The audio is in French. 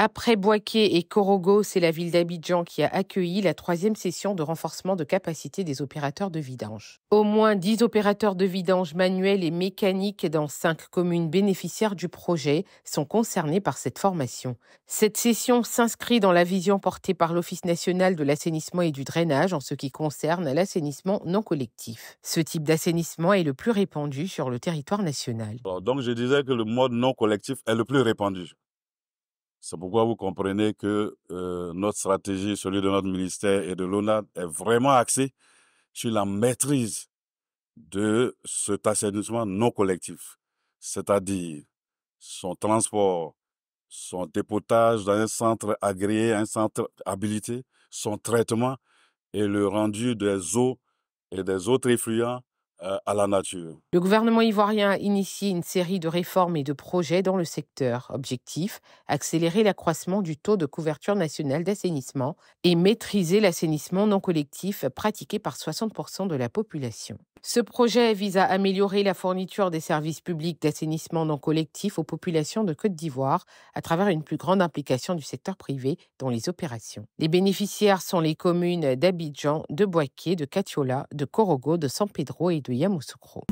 Après Bouaké et Korhogo, c'est la ville d'Abidjan qui a accueilli la troisième session de renforcement de capacité des opérateurs de vidange. Au moins 10 opérateurs de vidange manuels et mécaniques dans 5 communes bénéficiaires du projet sont concernés par cette formation. Cette session s'inscrit dans la vision portée par l'Office national de l'assainissement et du drainage en ce qui concerne l'assainissement non collectif. Ce type d'assainissement est le plus répandu sur le territoire national. Donc je disais que le mode non collectif est le plus répandu. C'est pourquoi vous comprenez que notre stratégie, celui de notre ministère et de l'ONAD, est vraiment axée sur la maîtrise de cet assainissement non collectif, c'est-à-dire son transport, son dépotage dans un centre agréé, un centre habilité, son traitement et le rendu des eaux et des autres effluents à la nature. Le gouvernement ivoirien a initié une série de réformes et de projets dans le secteur. Objectif, accélérer l'accroissement du taux de couverture nationale d'assainissement et maîtriser l'assainissement non collectif pratiqué par 60% de la population. Ce projet vise à améliorer la fourniture des services publics d'assainissement non collectif aux populations de Côte d'Ivoire à travers une plus grande implication du secteur privé dans les opérations. Les bénéficiaires sont les communes d'Abidjan, de Bouaké, de Katiola, de Korhogo, de San Pedro et de Yamoussoukro.